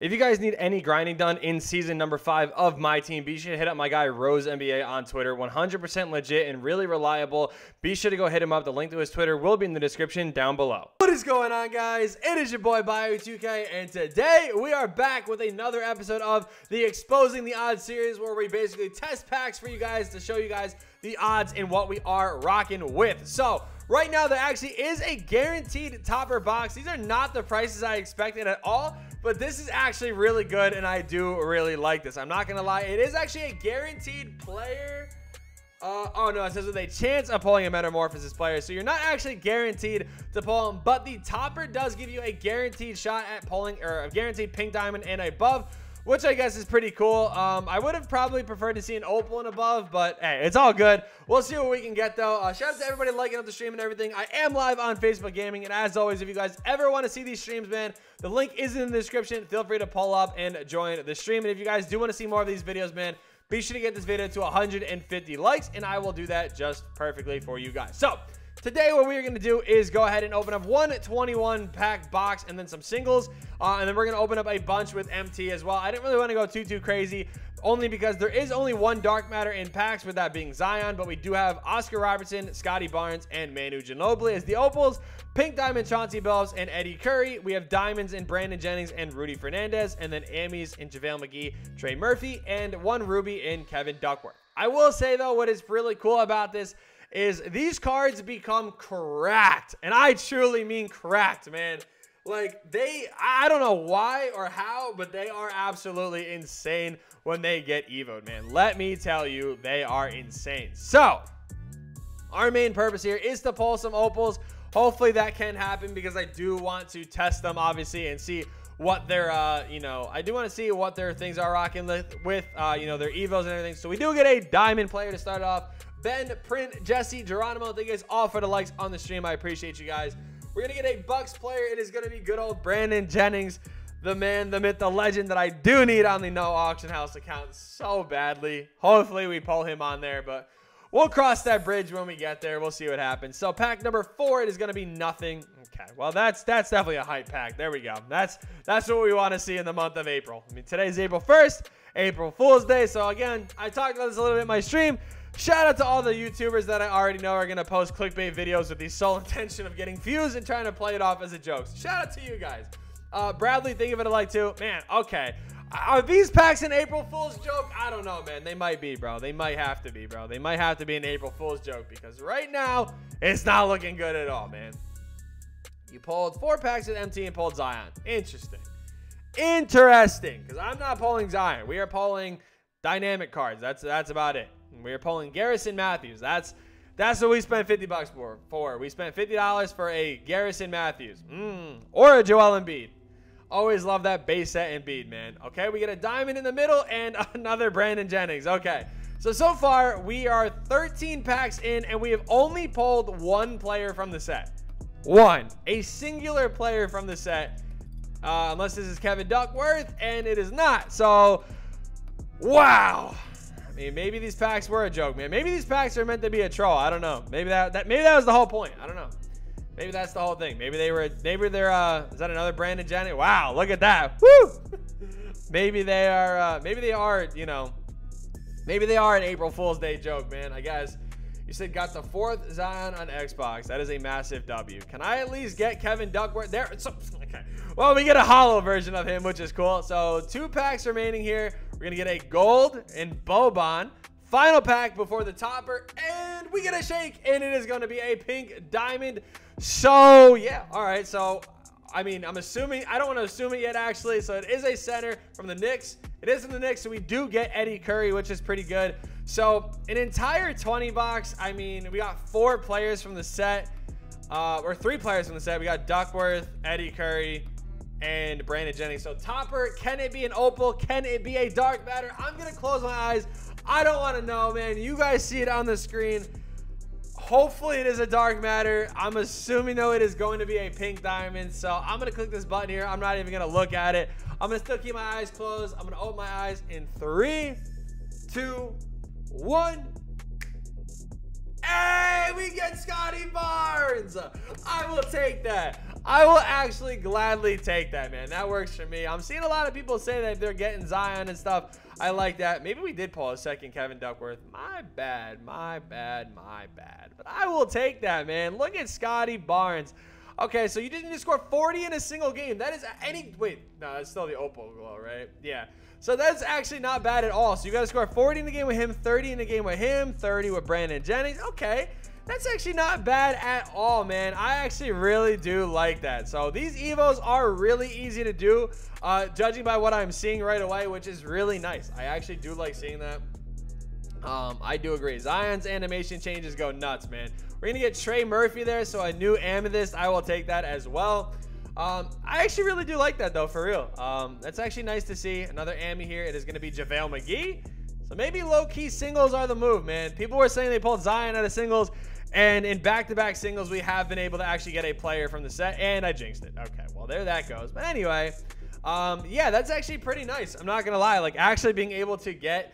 If you guys need any grinding done in season number 5 of my team, be sure to hit up my guy RoseNBA on Twitter. 100% legit and really reliable. Be sure to go hit him up. The link to his Twitter will be in the description down below. What is going on, guys? It is your boy Bio2K, and today we are back with another episode of the Exposing the Odds series, where we basically test packs for you guys to show you guys the odds and what we are rocking with. So right now, there actually is a guaranteed topper box. These are not the prices I expected at all, but this is actually really good, and I do really like this. I'm not gonna lie, it is actually a guaranteed player. Oh no, it says with a chance of pulling a metamorphosis player, so you're not actually guaranteed to pull him, but the topper does give you a guaranteed shot at pulling, or a guaranteed pink diamond and above, which I guess is pretty cool. I would have probably preferred to see an opal and above, but hey, it's all good. We'll see what we can get, though. Shout out to everybody liking up the stream and everything. I am live on Facebook Gaming, and as always, if you guys ever want to see these streams, man, the link is in the description. Feel free to pull up and join the stream. And if you guys do want to see more of these videos, man, be sure to get this video to 150 likes, and I will do that just perfectly for you guys. So today, what we're going to do is go ahead and open up one 21-pack box and then some singles, and then we're going to open up a bunch with MT as well. I didn't really want to go too crazy, only because there is only one Dark Matter in packs, with that being Zion, but we do have Oscar Robertson, Scottie Barnes, and Manu Ginobili as the opals, pink diamond Chauncey Billups and Eddie Curry. We have diamonds in Brandon Jennings and Rudy Fernandez, and then Ammys in JaVale McGee, Trey Murphy, and one ruby in Kevin Duckworth. I will say, though, what is really cool about this is these cards become cracked, and I truly mean cracked, man. Like, I don't know why or how, but they are absolutely insane when they get evoed, man. Let me tell you, they are insane. So our main purpose here is to pull some opals. Hopefully that can happen, because I do want to test them, obviously, and see what their you know, I do want to see what their things are rocking with you know, their evos and everything. So we do get a diamond player to start off. Ben, Print, Jesse, Geronimo, thank you guys all for the likes on the stream. I appreciate you guys. We're going to get a Bucks player. It is going to be good old Brandon Jennings, the man, the myth, the legend that I do need on the No Auction House account so badly. Hopefully we pull him on there, but we'll cross that bridge when we get there. We'll see what happens. So pack number 4, it is going to be nothing. Okay, well, that's definitely a hype pack. There we go. That's what we want to see in the month of April. I mean, today's April 1st, April Fool's Day. So again, I talked about this a little bit in my stream. Shout out to all the YouTubers that I already know are going to post clickbait videos with the sole intention of getting views and trying to play it off as a joke. Shout out to you guys. Bradley, think of it a like too. Man, okay. Are these packs an April Fool's joke? I don't know, man. They might be, bro. They might have to be, bro. They might have to be an April Fool's joke, because right now, it's not looking good at all, man. You pulled 4 packs at MT and pulled Zion. Interesting. Interesting, because I'm not pulling Zion. We are pulling dynamic cards. That's about it. We are pulling Garrison Matthews. That's what we spent $50 for. We spent $50 for a Garrison Matthews or a Joel Embiid. Always love that base set Embiid, man. Okay, we get a diamond in the middle and another Brandon Jennings. Okay, so far we are 13 packs in, and we have only pulled one player from the set. A singular player from the set, unless this is Kevin Duckworth, and it is not. So, wow. Maybe these packs were a joke, man. Maybe these packs are meant to be a troll. I don't know. Maybe that was the whole point. I don't know. Maybe that's the whole thing. Maybe they're is that another Brandon Jennings? Wow, look at that. Woo! Maybe they are, you know, maybe they are an April Fool's Day joke, man. I guess. You said got the 4th Zion on Xbox. That is a massive W. Can I at least get Kevin Duckworth there? Okay. Well, we get a hollow version of him, which is cool. So 2 packs remaining here. We're going to get a gold and Boban. Final pack before the topper. And we get a shake. And it is going to be a pink diamond. So, yeah. All right. So, I mean, I'm assuming. I don't want to assume it yet, actually. So, it is a center from the Knicks. It is in the Knicks. So, we do get Eddie Curry, which is pretty good. So an entire 20 box. I mean, we got 4 players from the set, or 3 players from the set. We got Duckworth, Eddie Curry, and Brandon Jennings. So topper, can it be an opal? Can it be a Dark Matter? I'm gonna close my eyes. I don't want to know, man. You guys see it on the screen. Hopefully it is a Dark Matter. I'm assuming, though, it is going to be a pink diamond. So I'm gonna click this button here. I'm not even gonna look at it. I'm gonna still keep my eyes closed. I'm gonna open my eyes in 3, 2, 1. Hey! and we get Scottie Barnes. I will take that. I will actually gladly take that, man. That works for me. I'm seeing a lot of people say that they're getting Zion and stuff. I like that. Maybe we did pause second Kevin Duckworth. My bad, my bad, my bad. But I will take that, man. Look at Scottie Barnes. Okay, so you didn't just score 40 in a single game. That is any... Wait, no, that's still the Opal Glow, right? Yeah. So that's actually not bad at all. So you got to score 40 in the game with him, 30 in the game with him, 30 with Brandon Jennings. Okay. That's actually not bad at all, man. I actually really do like that. So these Evos are really easy to do, judging by what I'm seeing right away, which is really nice. I actually do like seeing that. I do agree. Zion's animation changes go nuts, man. We're gonna get Trey Murphy there, so a new Amethyst. I will take that as well. I actually really do like that, though, for real. That's actually nice to see. Another Ami here. It is gonna be JaVale McGee. So maybe low-key singles are the move, man. People were saying they pulled Zion out of singles, and in back-to-back singles, we have been able to actually get a player from the set, and I jinxed it. Okay, well, there that goes. But anyway, yeah, that's actually pretty nice. I'm not gonna lie. Like, actually being able to get...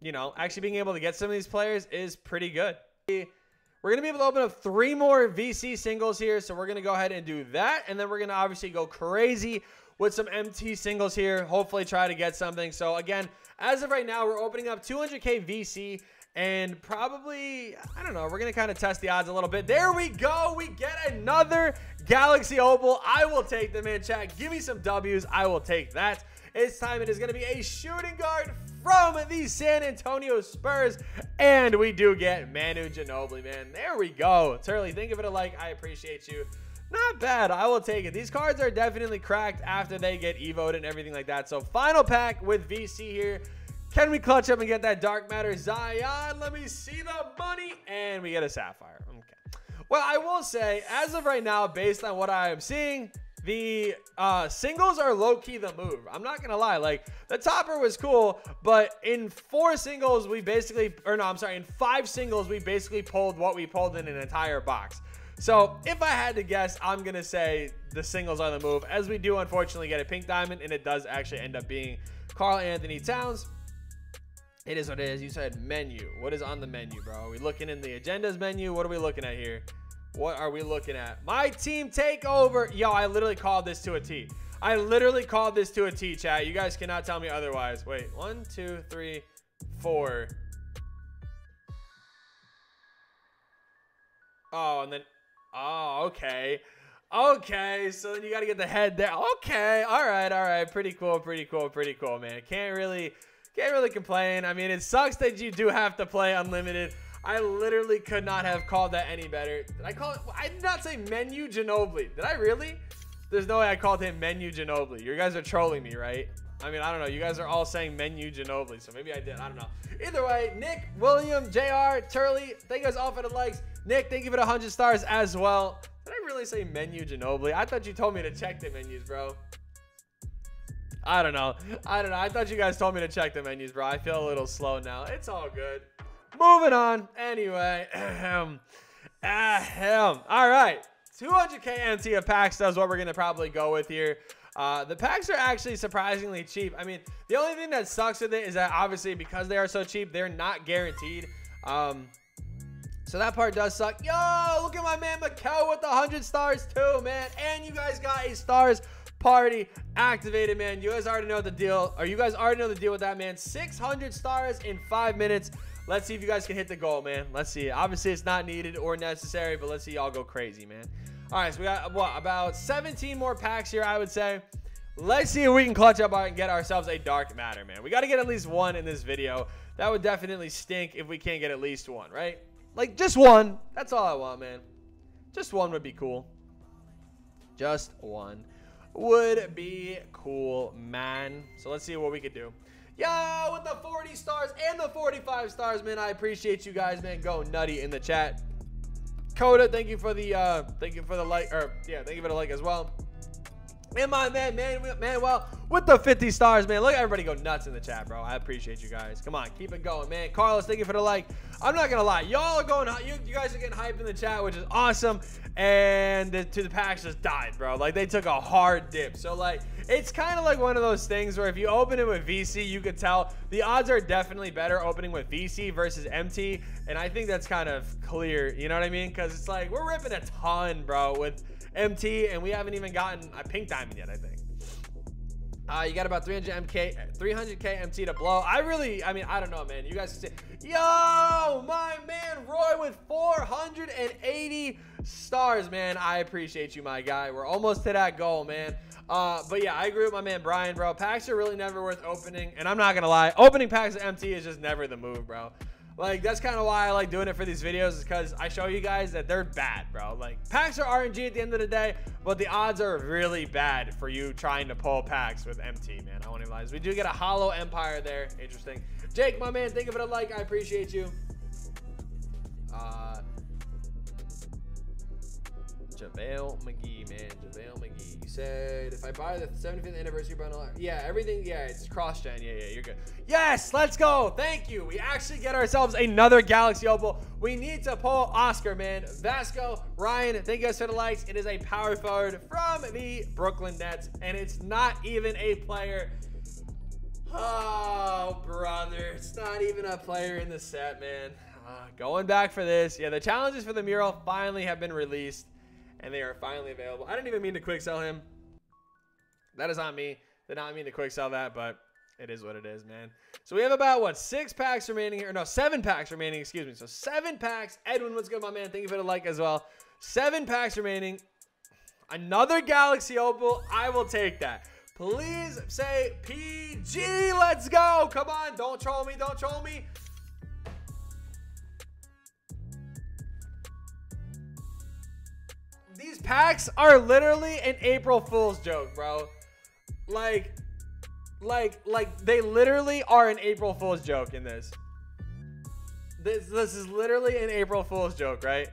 you know, actually being able to get some of these players is pretty good. We're going to be able to open up 3 more VC singles here. So we're going to go ahead and do that. And then we're going to obviously go crazy with some MT singles here. Hopefully try to get something. So again, as of right now, we're opening up 200K VC and probably, I don't know, we're going to kind of test the odds a little bit. There we go. We get another Galaxy Opal. I will take them, man. Chat, give me some W's. I will take that. This time it is going to be a shooting guard from the San Antonio Spurs, and we do get Manu Ginobili, man. There we go. Turley, think of it alike. I appreciate you. Not bad. I will take it. These cards are definitely cracked after they get evo'd and everything like that. So final pack with VC here. Can we clutch up and get that Dark Matter Zion? Let me see the money, and we get a Sapphire. Okay. Well, I will say, as of right now, based on what I am seeing, the singles are low-key the move. I'm not gonna lie, like the topper was cool, but in 4 singles we basically, or no, I'm sorry, in 5 singles we basically pulled what we pulled in an entire box. So if I had to guess, I'm gonna say the singles are the move, as we do unfortunately get a pink diamond, and it does actually end up being Karl-Anthony Towns. It is what it is. You said menu. What is on the menu, bro? Are we looking in the agendas menu? What are we looking at here? What are we looking at? My team takeover. Yo, I literally called this to a T. I literally called this to a T, chat. You guys cannot tell me otherwise. Wait, 1, 2, 3, 4. Oh, and then, oh, okay. Okay, so then you got to get the head there. Okay, all right, pretty cool, pretty cool, pretty cool, man. Can't really complain. I mean, it sucks that you do have to play unlimited. I literally could not have called that any better. Did I call it? I did not say Manu Ginobili. Did I really? There's no way I called him Manu Ginobili. You guys are trolling me, right? I mean, I don't know. You guys are all saying Manu Ginobili, so maybe I did. I don't know. Either way, Nick, William, JR, Turley, thank you guys all for the likes. Nick, thank you for the 100 stars as well. Did I really say Manu Ginobili? I thought you told me to check the menus, bro. I don't know. I don't know. I thought you guys told me to check the menus, bro. I feel a little slow now. It's all good. Moving on. Anyway, all right, 200K MT of packs is what we're gonna probably go with here. The packs are actually surprisingly cheap. I mean, the only thing that sucks with it is that obviously because they are so cheap, they're not guaranteed. So that part does suck. Yo, look at my man Mikel with the 100 stars too, man. And you guys got a stars party activated, man. You guys already know the deal, or you guys already know the deal with that, man. 600 stars in 5 minutes. Let's see if you guys can hit the goal, man. Let's see. Obviously, it's not needed or necessary, but let's see y'all go crazy, man. All right, so we got, what, about 17 more packs here, I would say. Let's see if we can clutch up and get ourselves a Dark Matter, man. We got to get at least one in this video. That would definitely stink if we can't get at least one, right? Like, just one. That's all I want, man. Just one would be cool. Just one would be cool, man. So let's see what we could do. Yo, with the 40 stars and the 45 stars, man. I appreciate you guys, man. Go nutty in the chat. Coda, thank you for the like as well. And my man, Manuel, with the 50 stars, man. Look at everybody go nuts in the chat, bro. I appreciate you guys. Come on, keep it going, man. Carlos, thank you for the like. I'm not gonna lie, y'all are going, you guys are getting hyped in the chat, which is awesome. And the packs just died, bro. Like, they took a hard dip. So, like, It's kind of like one of those things where if you open it with VC, you could tell the odds are definitely better opening with VC versus MT. And I think that's kind of clear. You know what I mean? Because it's like we're ripping a ton, bro, with MT, and we haven't even gotten a pink diamond yet, I think. You got about 300K MT to blow. I mean, I don't know, man. You guys can see. Yo, my man Roy with 480 stars, man. I appreciate you, my guy. We're almost to that goal, man. But yeah, I agree with my man Brian, bro. Packs are really never worth opening, and I'm not gonna lie. Opening packs of MT is just never the move, bro. Like, that's kind of why I like doing it for these videos, is because I show you guys that they're bad, bro. Like, packs are RNG at the end of the day, but the odds are really bad for you trying to pull packs with MT, man. I won't even lie. We do get a hollow empire there. Interesting. Jake, my man, thank you for the like. I appreciate you. JaVale McGee, man. JaVale McGee. You said, if I buy the 75th anniversary bundle, yeah, everything, yeah, it's cross-gen. Yeah, you're good. Yes, let's go. Thank you. We actually get ourselves another Galaxy Opal. We need to pull Oscar, man. Vasco, Ryan, thank you guys for the likes. It is a power forward from the Brooklyn Nets, and it's not even a player. Oh, brother. It's not even a player in the set, man. Going back for this. Yeah, the challenges for the mural finally have been released, and they are finally available. I didn't even mean to quick sell him. That is on me. Did not mean to quick sell that, but it is what it is, man. So we have about, what, 6 packs remaining here? No, 7 packs remaining, excuse me. So 7 packs. Edwin, what's good, my man? Thank you for the like as well. 7 packs remaining. Another Galaxy Opal. I will take that. Please say PG. Let's go. Come on. Don't troll me. Don't troll me. These packs are literally an April Fool's joke, bro. Like they literally are an April Fool's joke in this. This is literally an April Fool's joke, right?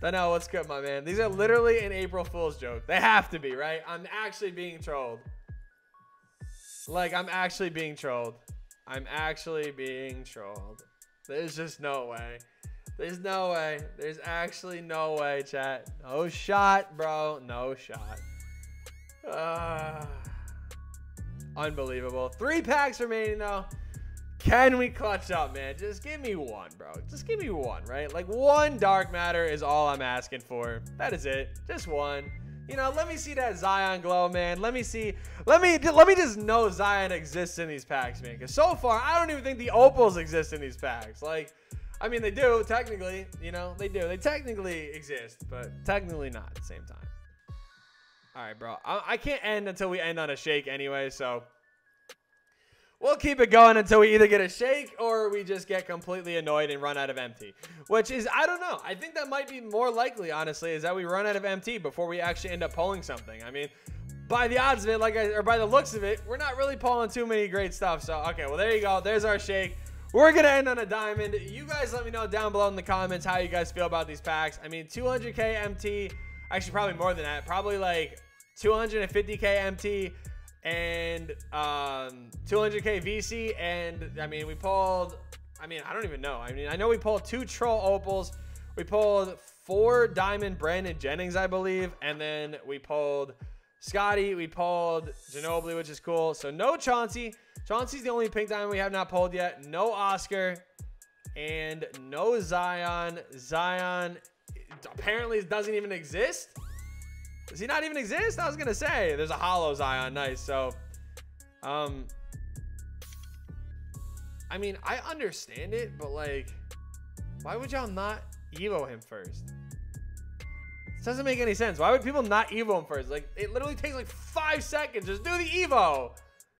Dunno, what's good, my man? These are literally an April Fool's joke. They have to be, right? I'm actually being trolled. Like, I'm actually being trolled. I'm actually being trolled. There's just no way. There's no way. There's actually no way, chat. No shot, bro. No shot. Unbelievable. 3 packs remaining, though. Can we clutch up, man? Just give me one, bro. Just give me one, right? Like, one Dark Matter is all I'm asking for. That is it. Just one. You know, let me see that Zion glow, man. Let me see. Let me just know Zion exists in these packs, man. Because so far, I don't even think the Opals exist in these packs. Like, I mean, they do, technically, you know, they do. They technically exist, but technically not at the same time. All right, bro. I can't end until we end on a shake anyway, so we'll keep it going until we either get a shake or we just get completely annoyed and run out of MT, which is, I don't know. I think that might be more likely, honestly, is that we run out of MT before we actually end up pulling something. I mean, by the odds of it, or by the looks of it, we're not really pulling too many great stuff. So, okay, well, there you go. There's our shake. We're going to end on a diamond. You guys let me know down below in the comments how you guys feel about these packs. I mean, 200K MT, actually probably more than that, probably like 250K MT and 200K VC. And I mean, we pulled, I mean, I don't even know. I mean, I know we pulled 2 Troll Opals. We pulled 4 Diamond Brandon Jennings, I believe. And then we pulled Scottie. We pulled Ginobili, which is cool. So no Chauncey. Chauncey's the only pink diamond we have not pulled yet. No Oscar and no Zion. Zion apparently doesn't even exist. Does he not even exist? I was going to say there's a hollow Zion. Nice. So, I mean, I understand it, but like, why would y'all not Evo him first? This doesn't make any sense. Why would people not Evo him first? Like, it literally takes like 5 seconds. Just do the Evo.